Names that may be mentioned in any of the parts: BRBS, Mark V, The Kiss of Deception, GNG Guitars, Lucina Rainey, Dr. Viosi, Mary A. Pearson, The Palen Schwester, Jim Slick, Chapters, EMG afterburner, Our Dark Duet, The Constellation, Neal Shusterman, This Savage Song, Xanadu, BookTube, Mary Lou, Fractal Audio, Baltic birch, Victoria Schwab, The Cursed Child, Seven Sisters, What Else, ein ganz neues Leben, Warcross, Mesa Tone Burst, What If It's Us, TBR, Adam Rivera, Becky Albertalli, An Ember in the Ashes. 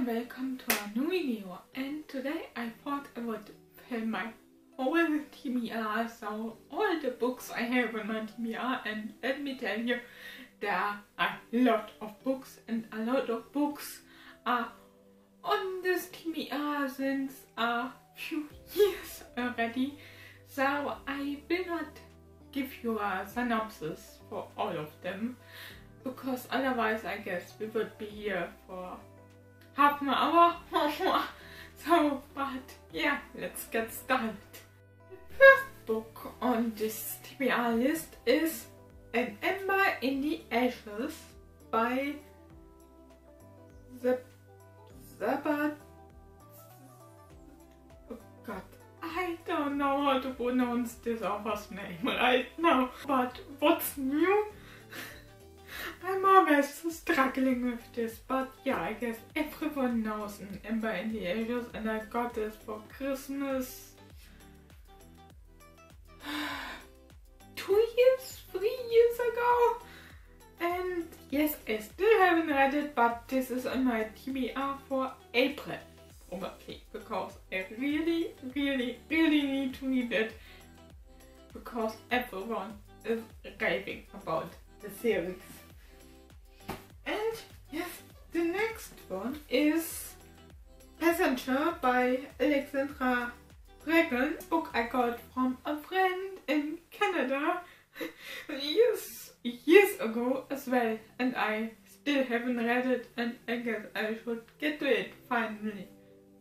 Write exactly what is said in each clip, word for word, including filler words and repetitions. and welcome to a new video, and today I thought I would film my whole T B R, so all the books I have in my T B R, and let me tell you, there are a lot of books and a lot of books are on this T B R since a few years already, so I will not give you a synopsis for all of them, because otherwise I guess we would be here for half an hour or more. So, but yeah, let's get started. The first book on this T B R list is An Ember in the Ashes by the Zabat... Oh god, I don't know how to pronounce this author's name right now, but what's new? I'm always struggling with this, but yeah, I guess everyone knows An Ember in the Ashes, and I got this for Christmas two years, three years ago, and yes, I still haven't read it, but this is on my T B R for April, probably, because I really, really, really need to read it, because everyone is raving about the series. And yes, the next one is Passenger by Alexandra Belliard, book I got from a friend in Canada years, years ago as well, and I still haven't read it, and I guess I should get to it finally,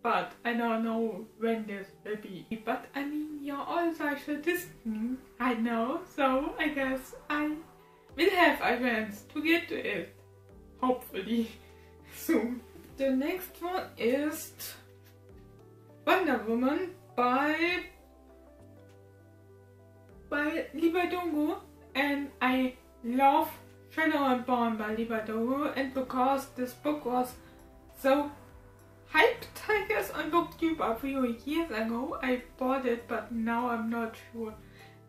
but I don't know when this will be. But I mean, you're all social distancing right now, so I guess I will have a chance to get to it. Hopefully soon. The next one is Wonder Woman by by Leigh Bardugo, and I love Shadow and Bone by Leigh Bardugo, and because this book was so hyped, I guess, on BookTube a few years ago, I bought it, but now I'm not sure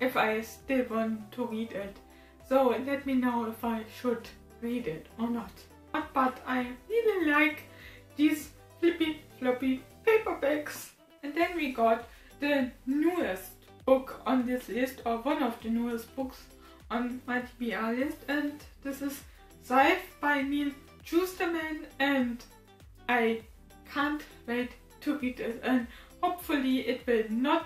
if I still want to read it. So let me know if I should read it or not. But, but I really like these flippy floppy paperbacks. And then we got the newest book on this list, or one of the newest books on my T B R list, and this is Scythe by Neal Shusterman, and I can't wait to read it, and hopefully it will not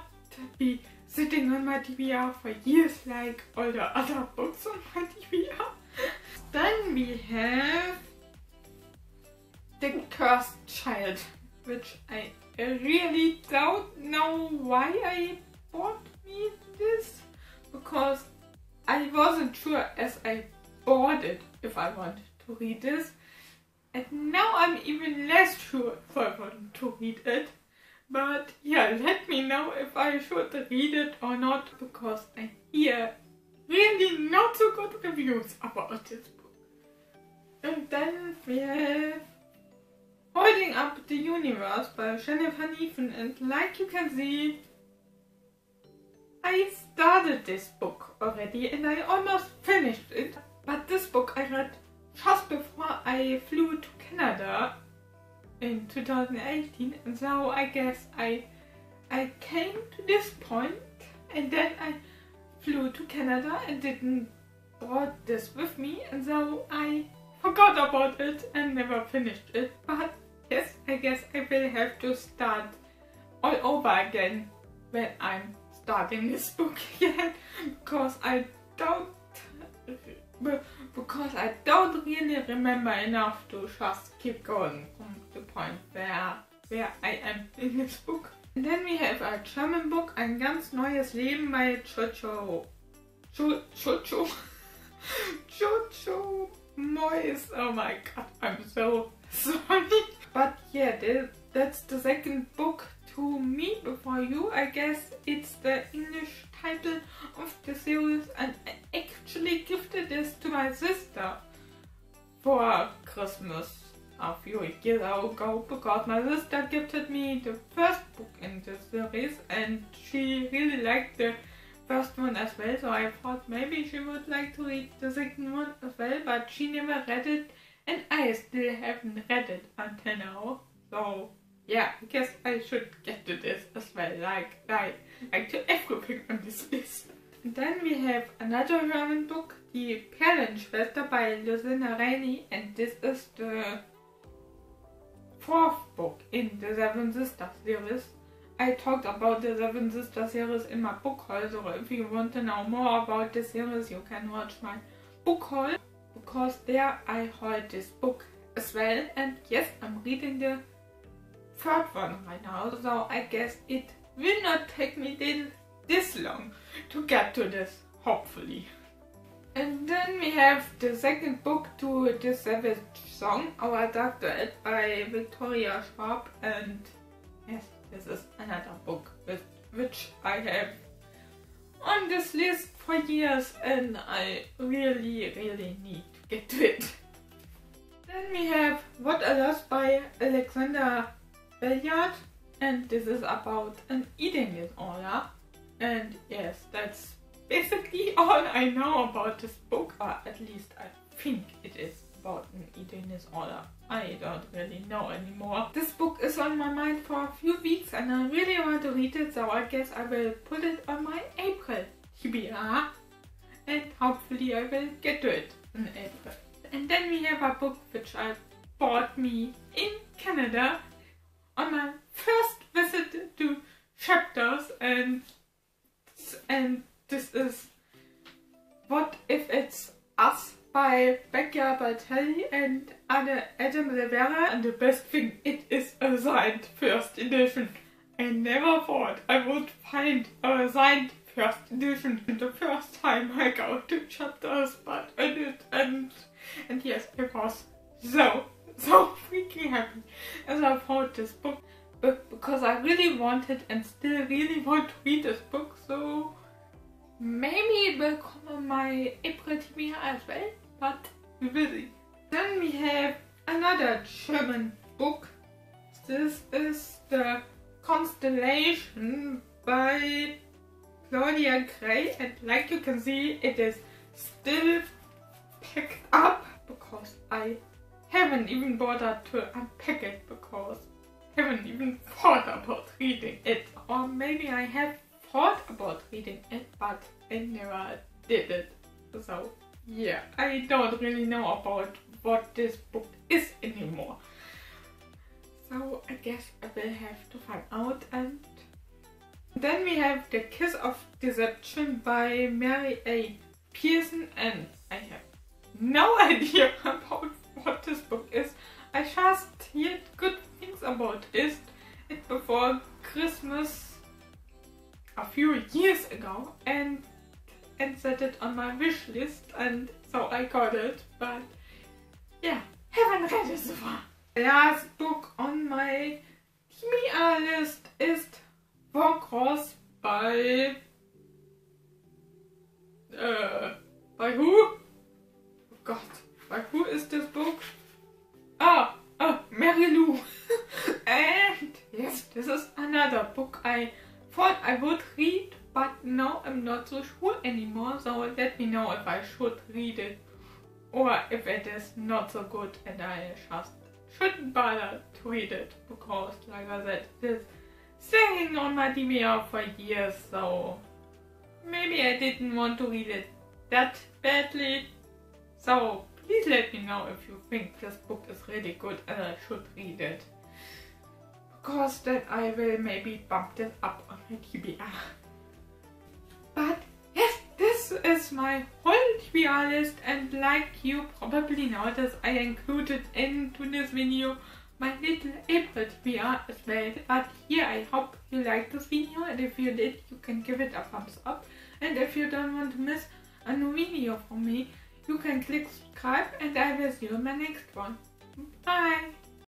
be sitting on my T B R for years like all the other books on my T B R. Then we have The Cursed Child, which I really don't know why I bought me this, because I wasn't sure as I bought it if I wanted to read this, and now I'm even less sure if I want to read it. But yeah, let me know if I should read it or not, because I hear really not so good reviews about this book. And then we have Holding Up the Universe by Jennifer Niven, and like you can see, I started this book already and I almost finished it, but this book I read just before I flew to Canada in two thousand eighteen, and so I guess I, I came to this point and then I flew to Canada and didn't brought this with me, and so I forgot about it and never finished it. But yes, I guess I will have to start all over again when I'm starting this book again, because I don't because I don't really remember enough to just keep going from the point where where I am in this book. And then we have a German book, Ein ganz neues Leben by Jojo Jojo Jojo Mois. Oh my god, I'm so sorry. But yeah, this, that's the second book to Me Before You. I guess it's the English title of the series, and I actually gifted this to my sister for Christmas a few years ago, because my sister gifted me the first book in this series and she really liked the first one as well, so I thought maybe she would like to read the second one as well, but she never read it and I still haven't read it until now. So, yeah, I guess I should get to this as well, like, like, like to everything on this list. And then we have another German book, The Palen Schwester by Lucina Rainey, and this is the fourth book in the Seven Sisters series. I talked about the Seven Sisters series in my book haul, so if you want to know more about this series, you can watch my book haul, because there I hauled this book as well. And yes, I'm reading the third one right now, so I guess it will not take me till this long to get to this, hopefully. And then we have the second book to This Savage Song, Our Dark Duet by Victoria Schwab, and yes, this is another book with which I have on this list for years, and I really, really need to get to it. Then we have What Else by Alexandra Belliard, and this is about an eating disorder. And yes, that's basically all I know about this book, or at least I think it is about an eating disorder. I don't really know anymore. This book is on my mind for a few weeks and I really want to read it, so I guess I will put it on my April T B R and hopefully I will get to it in April. And then we have a book which I bought me in Canada on my first visit to Chapters, and and this is What If It's Us by Becky Albertalli and Adam Rivera, and the best thing, it is a signed first edition. I never thought I would find a signed first edition the first time I go to Chapters, but I did, and and yes, it was so, so freaking happy as I bought this book, but because I really wanted and still really want to read this book, so maybe it will come on my April T B R as well, but we will see. Then we have another German book. This is The Constellation by Dorian Gray, and like you can see, it is still packed up because I haven't even bothered to unpack it, because I haven't even thought about reading it, or maybe I have thought about reading it, but I never did it. So yeah, I don't really know about what this book is anymore. So I guess I will have to find out. And then we have The Kiss of Deception by Mary A. Pearson, and I have no idea about what this book is. I just heard good things about it before Christmas a few years ago, and and set it on my wish list, and so I got it, but yeah, haven't read it so far. The last book on my T B R list is Warcross by uh, by who? Oh god, by who is this book? Ah, oh, Mary Lou. And yes, this is another book I thought I would read, but now I'm not so sure anymore, so let me know if I should read it or if it is not so good and I just shouldn't bother to read it, because like I said, it is staying on my D V R for years, so maybe I didn't want to read it that badly. So please let me know if you think this book is really good and I should read it, because then I will maybe bump it up on my T B R. But yes, this is my whole T B R list, and like you probably noticed, I included into this video my little April T B R as well. But here, I hope you liked this video, and if you did, you can give it a thumbs up. And if you don't want to miss a new video from me, you can click subscribe, and I will see you in my next one. Bye!